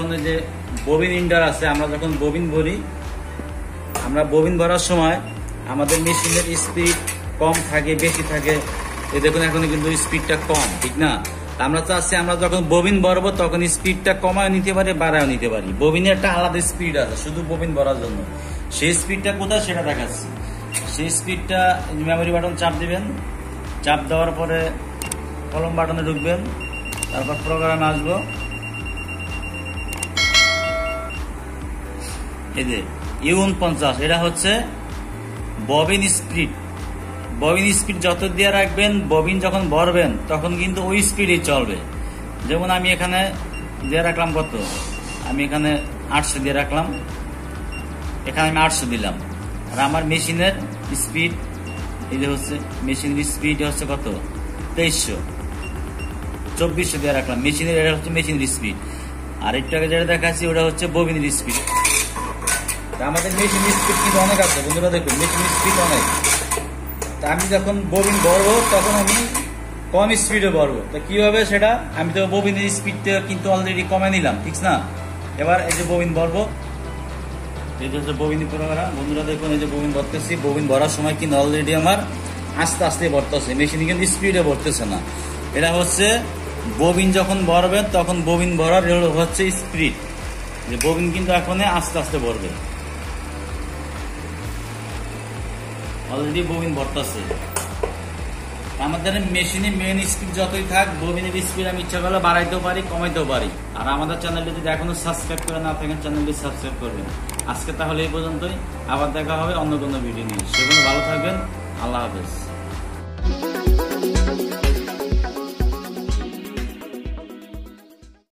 এখন যে ববিন ইন্ডার আছে, আমরা যখন ববিন ভরি, আমরা ববিন ভরার সময় আমাদের মেশিনের স্পিড কম থাকে বেশি থাকে, এ দেখুন এখন কিন্তু স্পিডটা কম, ঠিক না? আমরা চাচ্ছি আমরা যখন ববিন ভরবো তখন স্পিডটা কমায় নিতে পারি, বাড়ায় নিতে পারি। ববিনের একটা আলাদা স্পিড আছে শুধু ববিন ভরার জন্য, সেই স্পিডটা কোথায় সেটা দেখাচ্ছি। সেই স্পিডটা মেমোরি বাটন চাপ দেবেন, চাপ দেওয়ার পরে কলম বাটনে ঢুকবেন, তারপর প্রোগ্রামে আসবো। এই যে U49, এটা হচ্ছে ববিন স্পিড। ববিন স্পিড যত দিয়ে রাখবেন, ববিন যখন ভরবেন তখন কিন্তু ওই স্পিডে চলবে। যেমন আমি এখানে দিয়ে রাখলাম কত, আমি এখানে 800 দিয়ে রাখলাম, এখানে আমি 800 দিলাম। আর আমার মেশিনের স্পিড, এই যে হচ্ছে মেশিনের স্পিড হচ্ছে কত, 2300, 2400 দিয়ে রাখলাম মেশিনের, এটা হচ্ছে মেশিনের স্পিড। আর একটু আগে যেটা দেখাচ্ছি ওটা হচ্ছে ববিনের স্পিড। আমাদের মেশিনের স্পিড কিন্তু অনেক আছে বন্ধুরা, দেখুন মেশিনের স্পিড অনেক। আমি যখন ববিন ভরবো তখন আমি কম স্পিডে ভরবো, তো কি হবে সেটা আমি তো ববিনের স্পিডটা কিন্তু অলরেডি কমে নিলাম, ঠিক না? এবার এই যে ববিন ভরবো, এই যে হচ্ছে ববিন করা বন্ধুরা, দেখুন এই যে ববিন ভরতেছি। ববিন ভরার সময় কিন্তু অলরেডি আমার আস্তে আস্তে ভরতেছে, মেশিন কিন্তু স্পিডে ভরতেছে না। এটা হচ্ছে ববিন যখন ভরবেন তখন ববিন ভরার হচ্ছে স্পিড, যে ববিন কিন্তু এখন আস্তে আস্তে ভরবে। অলরেডি ববিন ভরতেছে। আমাদের মেশিনে মেইন স্পিড যতই থাক, ববিনের স্পিড আমি ইচ্ছা করলে বাড়াইতেও পারি, কমাইতেও পারি। আর আমাদের চ্যানেলটি যদি এখনো সাবস্ক্রাইব করে না থাকেন, চ্যানেলটি সাবস্ক্রাইব করবেন। আজকে তাহলে এই পর্যন্তই, আবার দেখা হবে অন্য কোনো ভিডিও নিয়ে। সেগুলো ভালো থাকবেন, আল্লাহ হাফেজ।